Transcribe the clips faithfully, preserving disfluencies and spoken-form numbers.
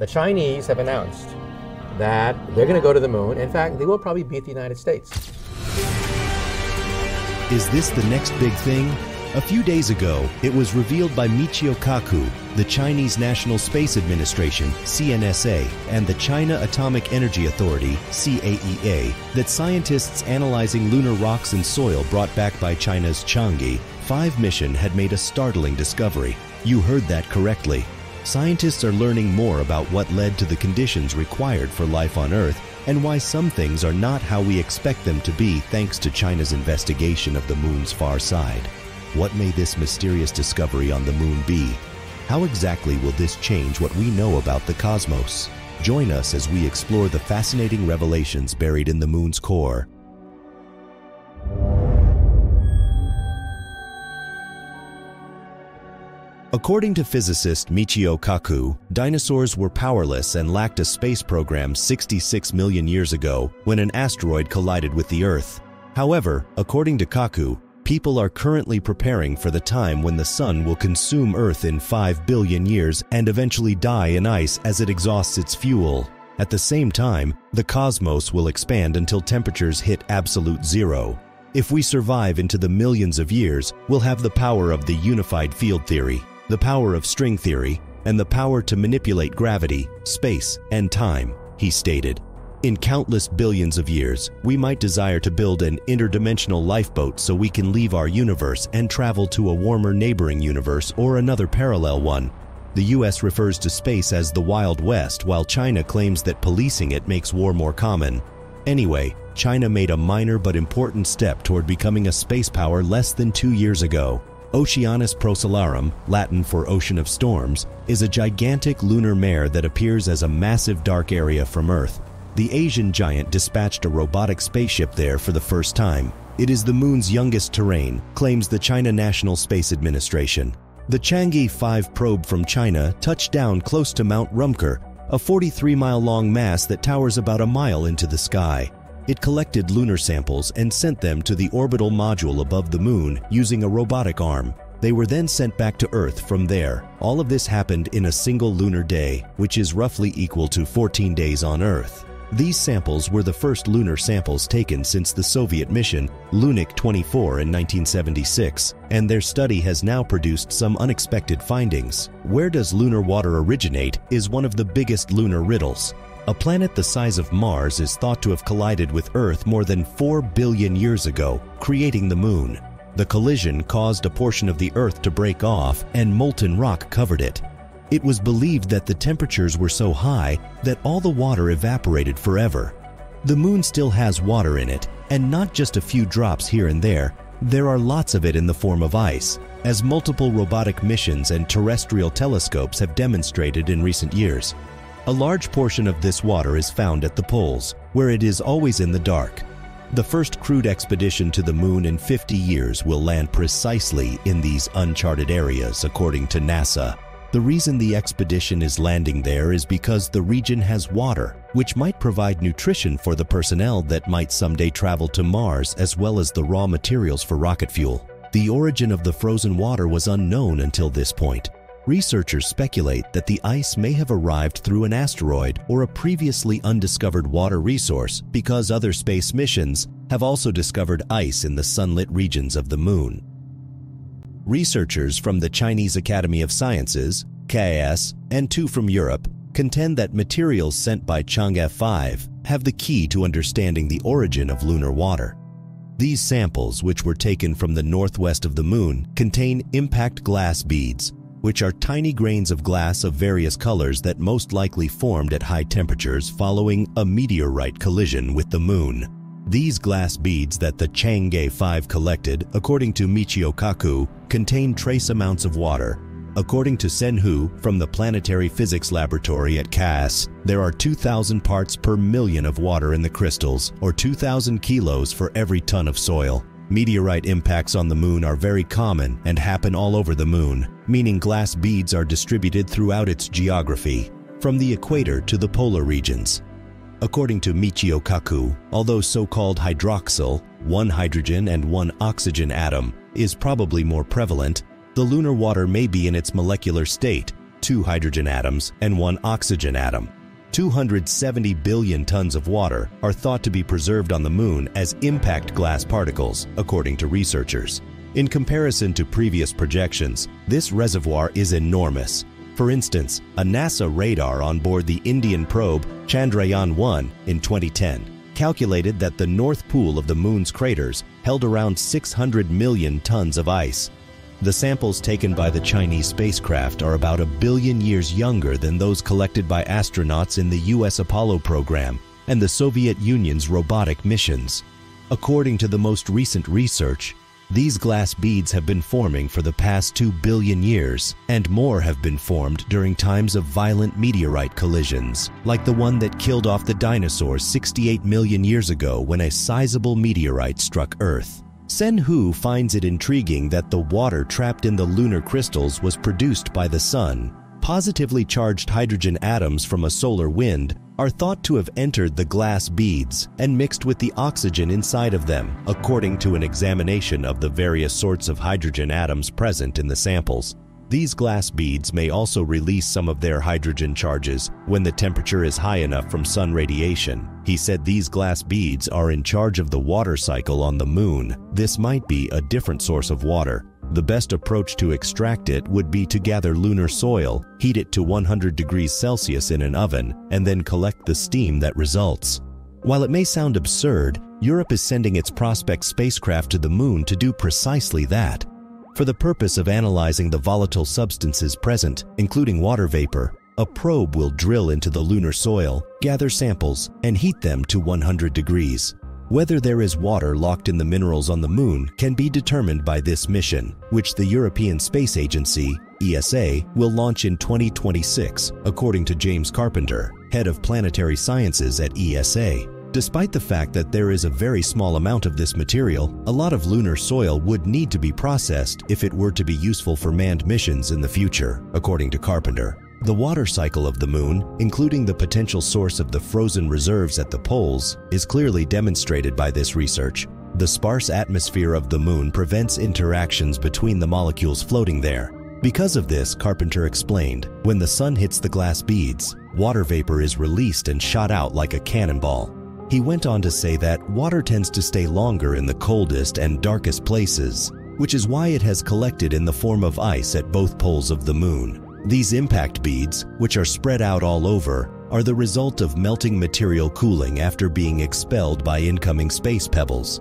The Chinese have announced that they're going to go to the moon. In fact, they will probably beat the United States. Is this the next big thing? A few days ago, it was revealed by Michio Kaku, the Chinese National Space Administration, C N S A, and the China Atomic Energy Authority, C A E A, that scientists analyzing lunar rocks and soil brought back by China's Chang'e five mission had made a startling discovery. You heard that correctly. Scientists are learning more about what led to the conditions required for life on Earth and why some things are not how we expect them to be thanks to China's investigation of the moon's far side. What may this mysterious discovery on the moon be? How exactly will this change what we know about the cosmos? Join us as we explore the fascinating revelations buried in the moon's core. According to physicist Michio Kaku, dinosaurs were powerless and lacked a space program sixty-six million years ago when an asteroid collided with the Earth. However, according to Kaku, people are currently preparing for the time when the sun will consume Earth in five billion years and eventually die in ice as it exhausts its fuel. At the same time, the cosmos will expand until temperatures hit absolute zero. If we survive into the millions of years, we'll have the power of the unified field theory, the power of string theory, and the power to manipulate gravity, space, and time, he stated. In countless billions of years, we might desire to build an interdimensional lifeboat so we can leave our universe and travel to a warmer neighboring universe or another parallel one. The U S refers to space as the Wild West, while China claims that policing it makes war more common. Anyway, China made a minor but important step toward becoming a space power less than two years ago. Oceanus Procellarum, Latin for Ocean of Storms, is a gigantic lunar mare that appears as a massive dark area from Earth. The Asian giant dispatched a robotic spaceship there for the first time. It is the moon's youngest terrain, claims the China National Space Administration. The Chang'e five probe from China touched down close to Mount Rumker, a forty-three mile long mass that towers about a mile into the sky. It collected lunar samples and sent them to the orbital module above the moon using a robotic arm. They were then sent back to Earth from there. All of this happened in a single lunar day, which is roughly equal to fourteen days on Earth. These samples were the first lunar samples taken since the Soviet mission, Lunik twenty-four, in nineteen seventy-six, and their study has now produced some unexpected findings. Where does lunar water originate is one of the biggest lunar riddles. A planet the size of Mars is thought to have collided with Earth more than four billion years ago, creating the moon. The collision caused a portion of the Earth to break off, and molten rock covered it. It was believed that the temperatures were so high that all the water evaporated forever. The moon still has water in it, and not just a few drops here and there. There are lots of it in the form of ice, as multiple robotic missions and terrestrial telescopes have demonstrated in recent years. A large portion of this water is found at the poles, where it is always in the dark. The first crewed expedition to the moon in fifty years will land precisely in these uncharted areas, according to NASA. The reason the expedition is landing there is because the region has water, which might provide nutrition for the personnel that might someday travel to Mars, as well as the raw materials for rocket fuel. The origin of the frozen water was unknown until this point. Researchers speculate that the ice may have arrived through an asteroid or a previously undiscovered water resource, because other space missions have also discovered ice in the sunlit regions of the moon. Researchers from the Chinese Academy of Sciences, C A S, and two from Europe contend that materials sent by Chang'e five have the key to understanding the origin of lunar water. These samples, which were taken from the northwest of the moon, contain impact glass beads, which are tiny grains of glass of various colors that most likely formed at high temperatures following a meteorite collision with the moon. These glass beads that the Chang'e five collected, according to Michio Kaku, contain trace amounts of water. According to Sen Hu from the Planetary Physics Laboratory at C A S, there are two thousand parts per million of water in the crystals, or two thousand kilos for every ton of soil. Meteorite impacts on the moon are very common and happen all over the moon, meaning glass beads are distributed throughout its geography, from the equator to the polar regions. According to Michio Kaku, although so-called hydroxyl, one hydrogen and one oxygen atom, is probably more prevalent, the lunar water may be in its molecular state, two hydrogen atoms, and one oxygen atom. two hundred seventy billion tons of water are thought to be preserved on the Moon as impact glass particles, according to researchers. In comparison to previous projections, this reservoir is enormous. For instance, a NASA radar on board the Indian probe Chandrayaan one in twenty ten calculated that the north pool of the Moon's craters held around six hundred million tons of ice. The samples taken by the Chinese spacecraft are about a billion years younger than those collected by astronauts in the U S Apollo program and the Soviet Union's robotic missions. According to the most recent research, these glass beads have been forming for the past two billion years, and more have been formed during times of violent meteorite collisions, like the one that killed off the dinosaurs sixty-eight million years ago when a sizable meteorite struck Earth. Sen Hu finds it intriguing that the water trapped in the lunar crystals was produced by the sun. Positively charged hydrogen atoms from a solar wind are thought to have entered the glass beads and mixed with the oxygen inside of them, according to an examination of the various sorts of hydrogen atoms present in the samples. These glass beads may also release some of their hydrogen charges when the temperature is high enough from sun radiation. He said these glass beads are in charge of the water cycle on the Moon. This might be a different source of water. The best approach to extract it would be to gather lunar soil, heat it to one hundred degrees Celsius in an oven, and then collect the steam that results. While it may sound absurd, Europe is sending its Prospect spacecraft to the Moon to do precisely that, for the purpose of analyzing the volatile substances present, including water vapor. A probe will drill into the lunar soil, gather samples, and heat them to one hundred degrees. Whether there is water locked in the minerals on the Moon can be determined by this mission, which the European Space Agency, E S A, will launch in twenty twenty-six, according to James Carpenter, head of planetary sciences at E S A. Despite the fact that there is a very small amount of this material, a lot of lunar soil would need to be processed if it were to be useful for manned missions in the future, according to Carpenter. The water cycle of the Moon, including the potential source of the frozen reserves at the poles, is clearly demonstrated by this research. The sparse atmosphere of the Moon prevents interactions between the molecules floating there. Because of this, Carpenter explained, when the sun hits the glass beads, water vapor is released and shot out like a cannonball. He went on to say that water tends to stay longer in the coldest and darkest places, which is why it has collected in the form of ice at both poles of the Moon. These impact beads, which are spread out all over, are the result of melting material cooling after being expelled by incoming space pebbles.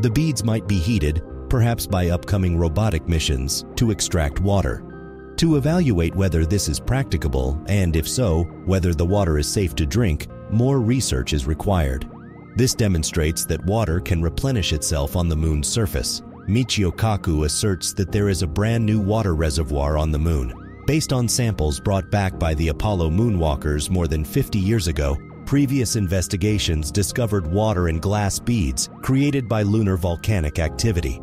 The beads might be heated, perhaps by upcoming robotic missions, to extract water. To evaluate whether this is practicable, and if so, whether the water is safe to drink, more research is required. This demonstrates that water can replenish itself on the Moon's surface. Michio Kaku asserts that there is a brand new water reservoir on the Moon. Based on samples brought back by the Apollo moonwalkers more than fifty years ago, previous investigations discovered water in glass beads created by lunar volcanic activity.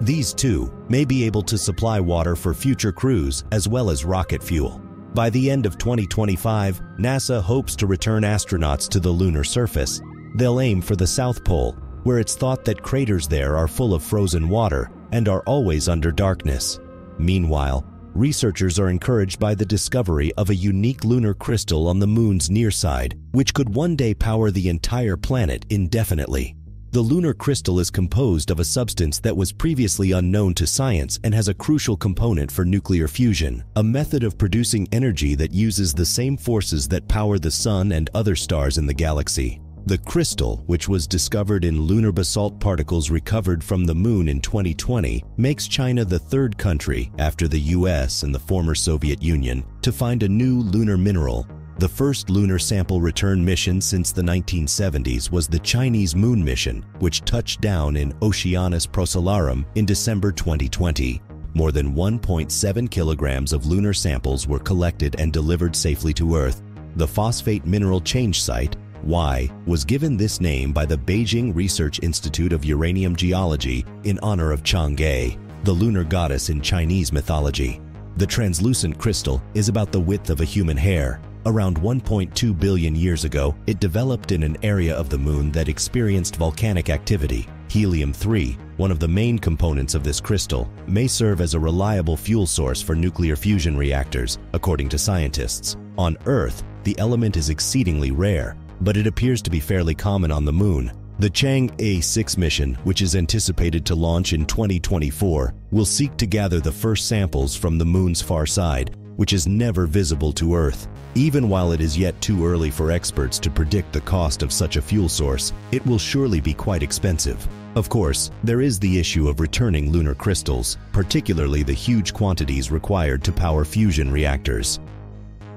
These too may be able to supply water for future crews as well as rocket fuel. By the end of twenty twenty-five, NASA hopes to return astronauts to the lunar surface. They'll aim for the South Pole, where it's thought that craters there are full of frozen water and are always under darkness. Meanwhile, researchers are encouraged by the discovery of a unique lunar crystal on the Moon's near side, which could one day power the entire planet indefinitely. The lunar crystal is composed of a substance that was previously unknown to science and has a crucial component for nuclear fusion, a method of producing energy that uses the same forces that power the sun and other stars in the galaxy. The crystal, which was discovered in lunar basalt particles recovered from the Moon in twenty twenty, makes China the third country, after the U S and the former Soviet Union, to find a new lunar mineral. The first lunar sample return mission since the nineteen seventies was the Chinese Moon mission, which touched down in Oceanus Procellarum in December twenty twenty. More than one point seven kilograms of lunar samples were collected and delivered safely to Earth. The phosphate mineral change site, Y, was given this name by the Beijing Research Institute of Uranium Geology in honor of Chang'e, the lunar goddess in Chinese mythology. The translucent crystal is about the width of a human hair. Around one point two billion years ago, it developed in an area of the Moon that experienced volcanic activity. Helium three, one of the main components of this crystal, may serve as a reliable fuel source for nuclear fusion reactors, according to scientists. On Earth, the element is exceedingly rare, but it appears to be fairly common on the Moon. The Chang'e six mission, which is anticipated to launch in twenty twenty-four, will seek to gather the first samples from the Moon's far side, which is never visible to Earth. Even while it is yet too early for experts to predict the cost of such a fuel source, it will surely be quite expensive. Of course, there is the issue of returning lunar crystals, particularly the huge quantities required to power fusion reactors.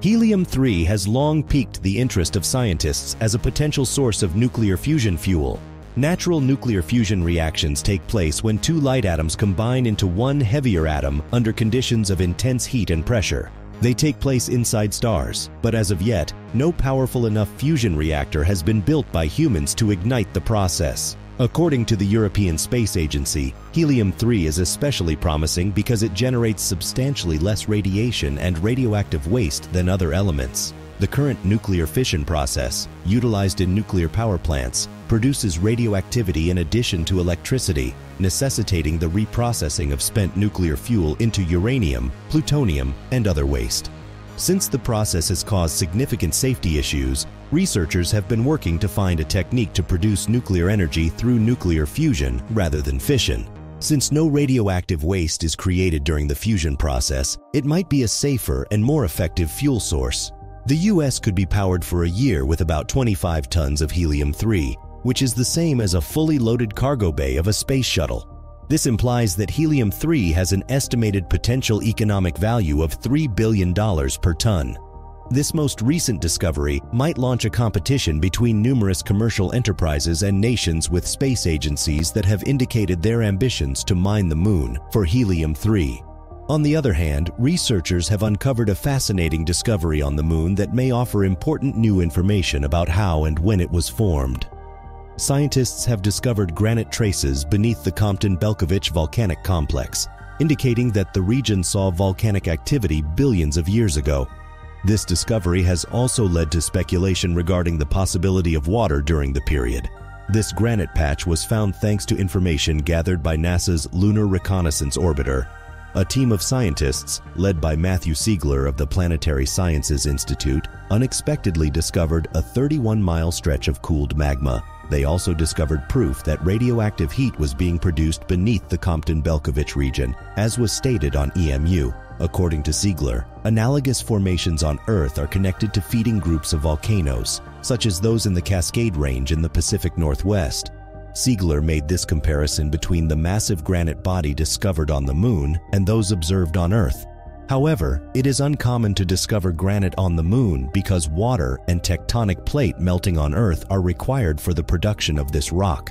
Helium three has long piqued the interest of scientists as a potential source of nuclear fusion fuel. Natural nuclear fusion reactions take place when two light atoms combine into one heavier atom under conditions of intense heat and pressure. They take place inside stars, but as of yet, no powerful enough fusion reactor has been built by humans to ignite the process. According to the European Space Agency, helium three is especially promising because it generates substantially less radiation and radioactive waste than other elements. The current nuclear fission process, utilized in nuclear power plants, produces radioactivity in addition to electricity, necessitating the reprocessing of spent nuclear fuel into uranium, plutonium, and other waste. Since the process has caused significant safety issues, researchers have been working to find a technique to produce nuclear energy through nuclear fusion rather than fission. Since no radioactive waste is created during the fusion process, it might be a safer and more effective fuel source. The U S could be powered for a year with about twenty-five tons of helium three, which is the same as a fully loaded cargo bay of a space shuttle. This implies that helium three has an estimated potential economic value of three billion dollars per ton. This most recent discovery might launch a competition between numerous commercial enterprises and nations with space agencies that have indicated their ambitions to mine the Moon for helium three. On the other hand, researchers have uncovered a fascinating discovery on the Moon that may offer important new information about how and when it was formed. Scientists have discovered granite traces beneath the Compton-Belkovich volcanic complex, indicating that the region saw volcanic activity billions of years ago. This discovery has also led to speculation regarding the possibility of water during the period. This granite patch was found thanks to information gathered by NASA's Lunar Reconnaissance Orbiter, a team of scientists, led by Matthew Siegler of the Planetary Sciences Institute, unexpectedly discovered a thirty-one mile stretch of cooled magma. They also discovered proof that radioactive heat was being produced beneath the Compton-Belkovich region, as was stated on E M U. According to Siegler, analogous formations on Earth are connected to feeding groups of volcanoes, such as those in the Cascade Range in the Pacific Northwest. Siegler made this comparison between the massive granite body discovered on the Moon and those observed on Earth. However, it is uncommon to discover granite on the Moon because water and tectonic plate melting on Earth are required for the production of this rock.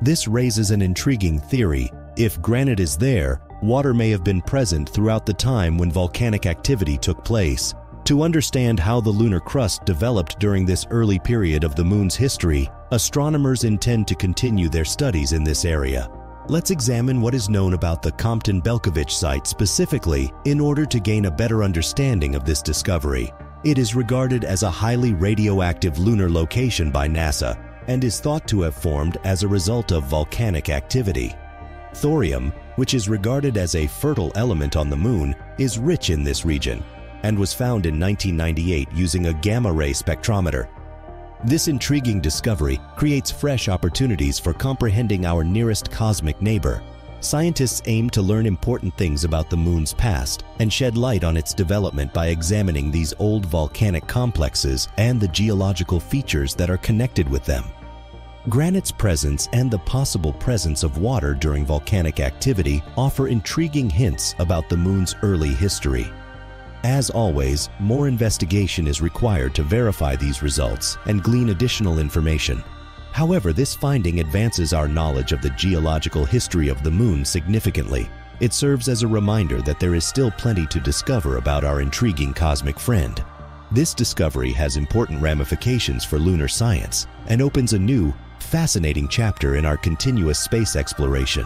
This raises an intriguing theory. If granite is there, water may have been present throughout the time when volcanic activity took place. To understand how the lunar crust developed during this early period of the Moon's history, astronomers intend to continue their studies in this area. Let's examine what is known about the Compton-Belkovich site specifically in order to gain a better understanding of this discovery. It is regarded as a highly radioactive lunar location by NASA and is thought to have formed as a result of volcanic activity. Thorium, which is regarded as a fertile element on the Moon, is rich in this region and was found in nineteen ninety-eight using a gamma-ray spectrometer. This intriguing discovery creates fresh opportunities for comprehending our nearest cosmic neighbor. Scientists aim to learn important things about the Moon's past and shed light on its development by examining these old volcanic complexes and the geological features that are connected with them. Granite's presence and the possible presence of water during volcanic activity offer intriguing hints about the Moon's early history. As always, more investigation is required to verify these results and glean additional information. However, this finding advances our knowledge of the geological history of the Moon significantly. It serves as a reminder that there is still plenty to discover about our intriguing cosmic friend. This discovery has important ramifications for lunar science and opens a new, fascinating chapter in our continuous space exploration.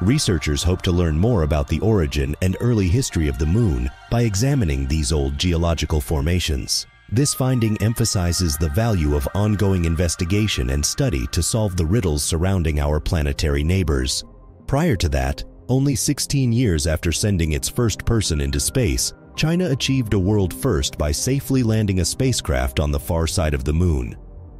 Researchers hope to learn more about the origin and early history of the Moon by examining these old geological formations. This finding emphasizes the value of ongoing investigation and study to solve the riddles surrounding our planetary neighbors. Prior to that, only sixteen years after sending its first person into space, China achieved a world first by safely landing a spacecraft on the far side of the moon.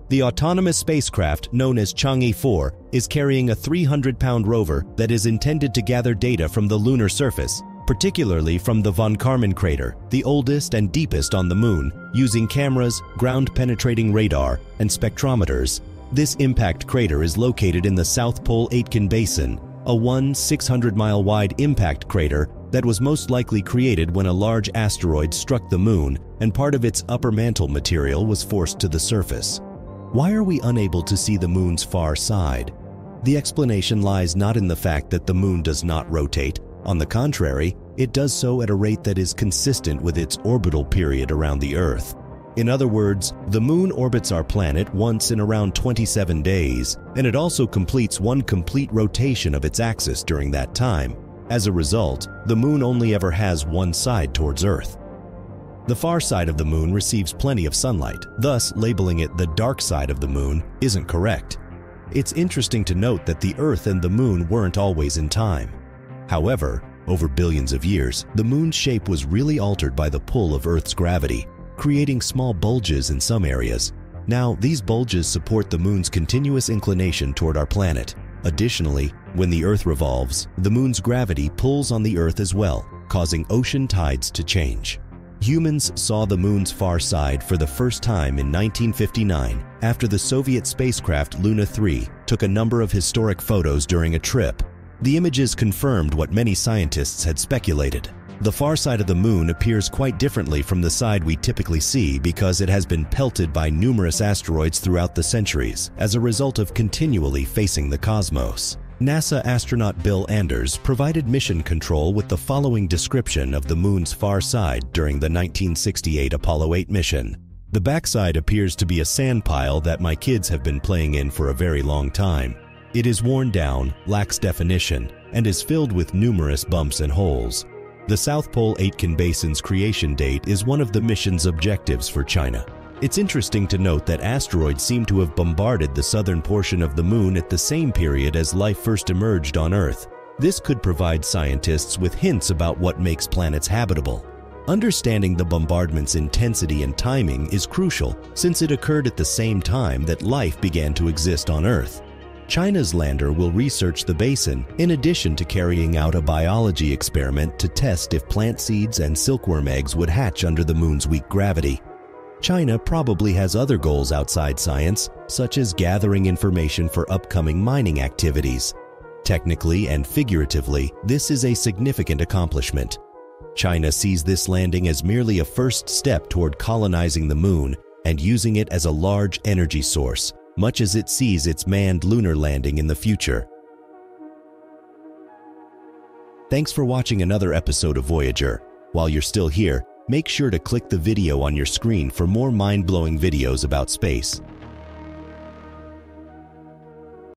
The autonomous spacecraft, known as Chang'e four, is carrying a three hundred pound rover that is intended to gather data from the lunar surface, particularly from the Von Karman Crater, the oldest and deepest on the moon, using cameras, ground-penetrating radar, and spectrometers. This impact crater is located in the South Pole-Aitken Basin, a one six hundred mile wide impact crater that was most likely created when a large asteroid struck the moon and part of its upper mantle material was forced to the surface. Why are we unable to see the moon's far side? The explanation lies not in the fact that the moon does not rotate. On the contrary, it does so at a rate that is consistent with its orbital period around the Earth. In other words, the moon orbits our planet once in around twenty-seven days, and it also completes one complete rotation of its axis during that time. As a result, the moon only ever has one side towards Earth. The far side of the moon receives plenty of sunlight, thus labeling it the dark side of the moon isn't correct. It's interesting to note that the Earth and the moon weren't always in time. However, over billions of years, the moon's shape was really altered by the pull of Earth's gravity, creating small bulges in some areas. Now, these bulges support the moon's continuous inclination toward our planet. Additionally, when the Earth revolves, the moon's gravity pulls on the Earth as well, causing ocean tides to change. Humans saw the moon's far side for the first time in nineteen fifty-nine after the Soviet spacecraft Luna three took a number of historic photos during a trip. The images confirmed what many scientists had speculated. The far side of the moon appears quite differently from the side we typically see because it has been pelted by numerous asteroids throughout the centuries as a result of continually facing the cosmos. NASA astronaut Bill Anders provided mission control with the following description of the moon's far side during the nineteen sixty-eight Apollo eight mission. The backside appears to be a sand pile that my kids have been playing in for a very long time. It is worn down, lacks definition, and is filled with numerous bumps and holes. The South Pole-Aitken Basin's creation date is one of the mission's objectives for China. It's interesting to note that asteroids seem to have bombarded the southern portion of the moon at the same period as life first emerged on Earth. This could provide scientists with hints about what makes planets habitable. Understanding the bombardment's intensity and timing is crucial since it occurred at the same time that life began to exist on Earth. China's lander will research the basin in addition to carrying out a biology experiment to test if plant seeds and silkworm eggs would hatch under the moon's weak gravity. China probably has other goals outside science, such as gathering information for upcoming mining activities. Technically and figuratively, this is a significant accomplishment. China sees this landing as merely a first step toward colonizing the moon and using it as a large energy source, much as it sees its manned lunar landing in the future. Thanks for watching another episode of Voyager. While you're still here, make sure to click the video on your screen for more mind-blowing videos about space.